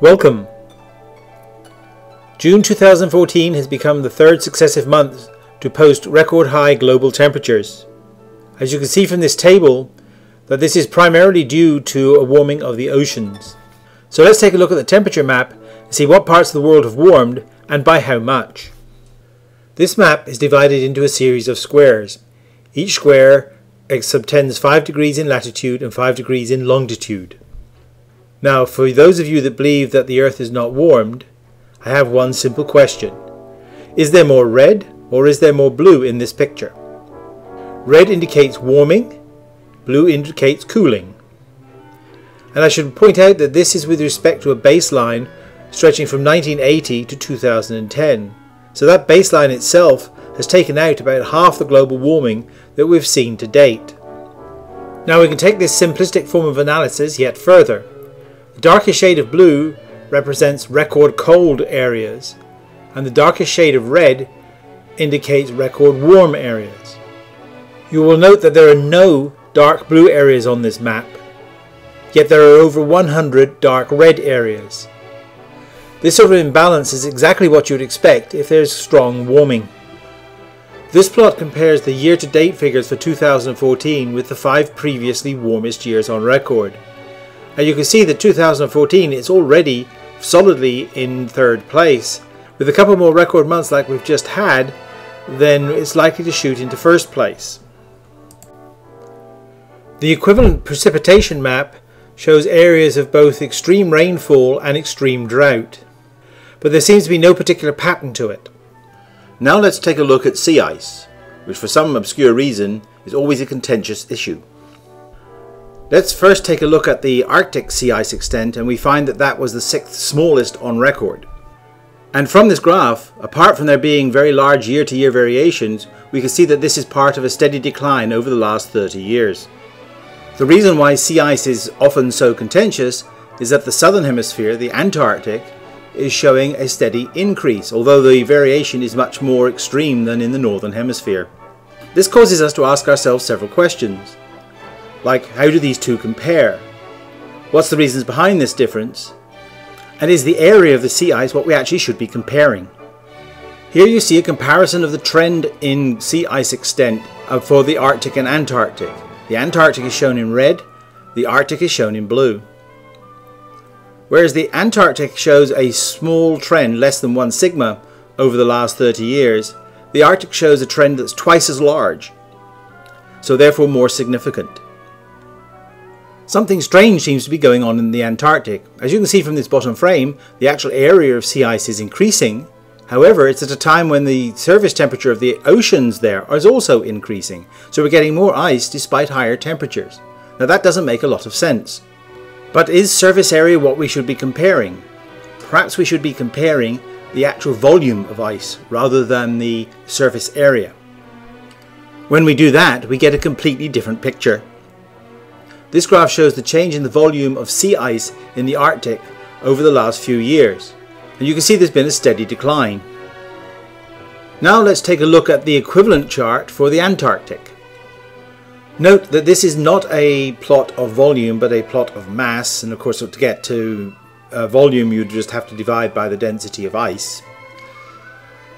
Welcome! June 2014 has become the third successive month to post record-high global temperatures. As you can see from this table, that this is primarily due to a warming of the oceans. So let's take a look at the temperature map and see what parts of the world have warmed and by how much. This map is divided into a series of squares. Each square subtends 5 degrees in latitude and 5 degrees in longitude. Now, for those of you that believe that the Earth is not warmed, I have one simple question. Is there more red or is there more blue in this picture? Red indicates warming, blue indicates cooling. And I should point out that this is with respect to a baseline stretching from 1980 to 2010. So that baseline itself has taken out about half the global warming that we've seen to date. Now we can take this simplistic form of analysis yet further. The darkest shade of blue represents record cold areas, and the darkest shade of red indicates record warm areas. You will note that there are no dark blue areas on this map, yet there are over 100 dark red areas. This sort of imbalance is exactly what you would expect if there is strong warming. This plot compares the year-to-date figures for 2014 with the 5 previously warmest years on record. And you can see that 2014 is already solidly in third place. With a couple more record months like we've just had, then it's likely to shoot into first place. The equivalent precipitation map shows areas of both extreme rainfall and extreme drought, but there seems to be no particular pattern to it. Now let's take a look at sea ice, which for some obscure reason is always a contentious issue. Let's first take a look at the Arctic sea ice extent, and we find that that was the 6th smallest on record. And from this graph, apart from there being very large year-to-year variations, we can see that this is part of a steady decline over the last 30 years. The reason why sea ice is often so contentious is that the southern hemisphere, the Antarctic, is showing a steady increase, although the variation is much more extreme than in the northern hemisphere. This causes us to ask ourselves several questions. Like, how do these two compare? What's the reasons behind this difference? And is the area of the sea ice what we actually should be comparing? Here you see a comparison of the trend in sea ice extent for the Arctic and Antarctic. The Antarctic is shown in red, the Arctic is shown in blue. Whereas the Antarctic shows a small trend, less than 1 sigma, over the last 30 years, the Arctic shows a trend that's twice as large, so therefore more significant. Something strange seems to be going on in the Antarctic. As you can see from this bottom frame, the actual area of sea ice is increasing. However, it's at a time when the surface temperature of the oceans there is also increasing. So we're getting more ice despite higher temperatures. Now that doesn't make a lot of sense. But is surface area what we should be comparing? Perhaps we should be comparing the actual volume of ice rather than the surface area. When we do that, we get a completely different picture. This graph shows the change in the volume of sea ice in the Arctic over the last few years, and you can see there's been a steady decline. Now let's take a look at the equivalent chart for the Antarctic. Note that this is not a plot of volume but a plot of mass, and of course to get to volume you just have to divide by the density of ice.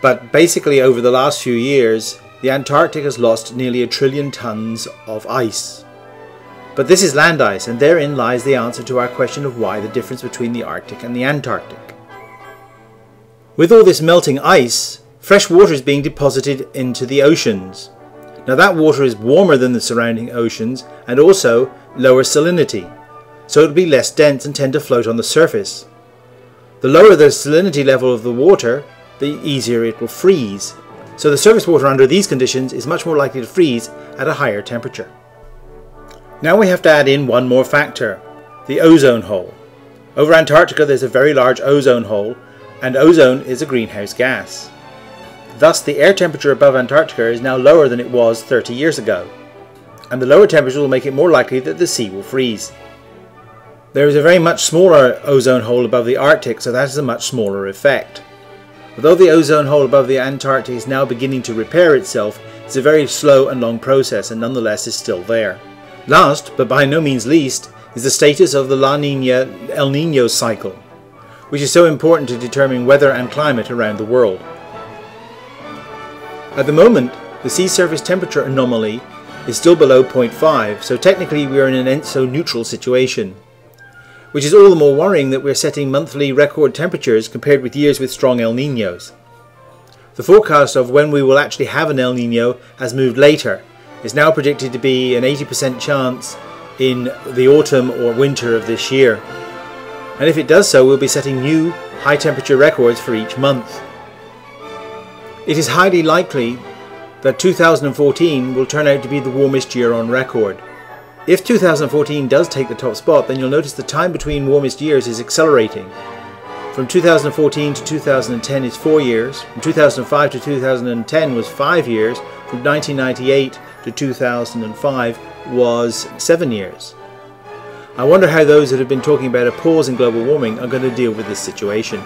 But basically over the last few years the Antarctic has lost nearly 1 trillion tons of ice. But this is land ice, and therein lies the answer to our question of why the difference between the Arctic and the Antarctic. With all this melting ice, fresh water is being deposited into the oceans. Now that water is warmer than the surrounding oceans and also lower salinity, so it will be less dense and tend to float on the surface. The lower the salinity level of the water, the easier it will freeze. So the surface water under these conditions is much more likely to freeze at a higher temperature. Now we have to add in one more factor, the ozone hole. Over Antarctica there's a very large ozone hole, and ozone is a greenhouse gas. Thus the air temperature above Antarctica is now lower than it was 30 years ago, and the lower temperature will make it more likely that the sea will freeze. There is a very much smaller ozone hole above the Arctic, so that is a much smaller effect. Although the ozone hole above the Antarctic is now beginning to repair itself, it's a very slow and long process and nonetheless is still there. Last, but by no means least, is the status of the La Niña-El Niño cycle, which is so important to determine weather and climate around the world. At the moment, the sea surface temperature anomaly is still below 0.5, so technically we are in an enso-neutral situation, which is all the more worrying that we are setting monthly record temperatures compared with years with strong El Niños. The forecast of when we will actually have an El Niño has moved later. It's now predicted to be an 80% chance in the autumn or winter of this year. And if it does so, we'll be setting new high temperature records for each month. It is highly likely that 2014 will turn out to be the warmest year on record. If 2014 does take the top spot, then you'll notice the time between warmest years is accelerating. From 2014 to 2010 is 4 years, from 2005 to 2010 was 5 years, from 1998 to 2005 was 7 years. I wonder how those that have been talking about a pause in global warming are going to deal with this situation.